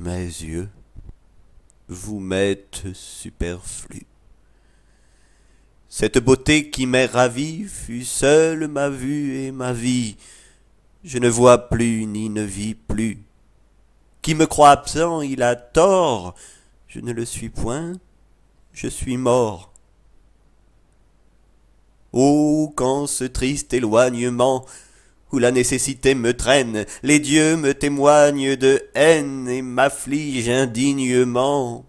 mes yeux vous m'êtes superflue. Cette beauté qui m'est ravie fut seule ma vue et ma vie. Je ne vois plus ni ne vis plus. Qui me croit absent, il a tort. Je ne le suis point, je suis mort. Oh, quand ce triste éloignement, où la nécessité me traîne, les dieux me témoignent de haine et m'affligent indignement.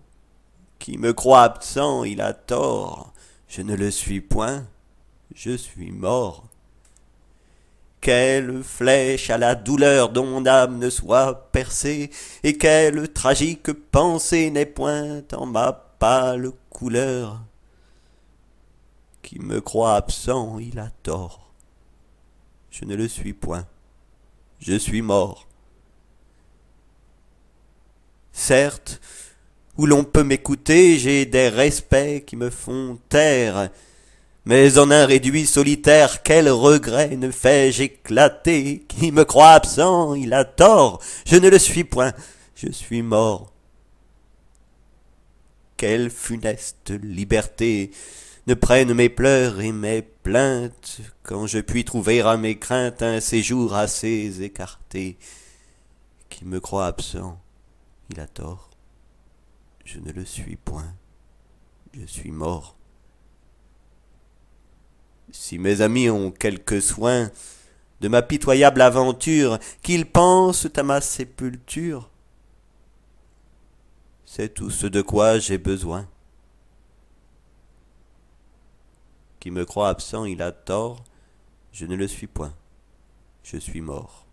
Qui me croit absent, il a tort. Je ne le suis point, je suis mort. Quelle flèche à la douleur dont mon âme ne soit percée, et quelle tragique pensée n'est point en ma pâle couleur. Qui me croit absent, il a tort. Je ne le suis point, je suis mort. Certes, où l'on peut m'écouter, j'ai des respects qui me font taire, mais en un réduit solitaire, quel regret ne fais-je éclater? Qui me croit absent, il a tort. Je ne le suis point, je suis mort. Quelle funeste liberté ne prennent mes pleurs et mes plaintes, quand je puis trouver à mes craintes un séjour assez écarté. Qui me croit absent, il a tort. Je ne le suis point, je suis mort. Si mes amis ont quelque soin de ma pitoyable aventure, qu'ils pensent à ma sépulture. C'est tout ce de quoi j'ai besoin. Qui me croit absent, il a tort. Je ne le suis point. Je suis mort.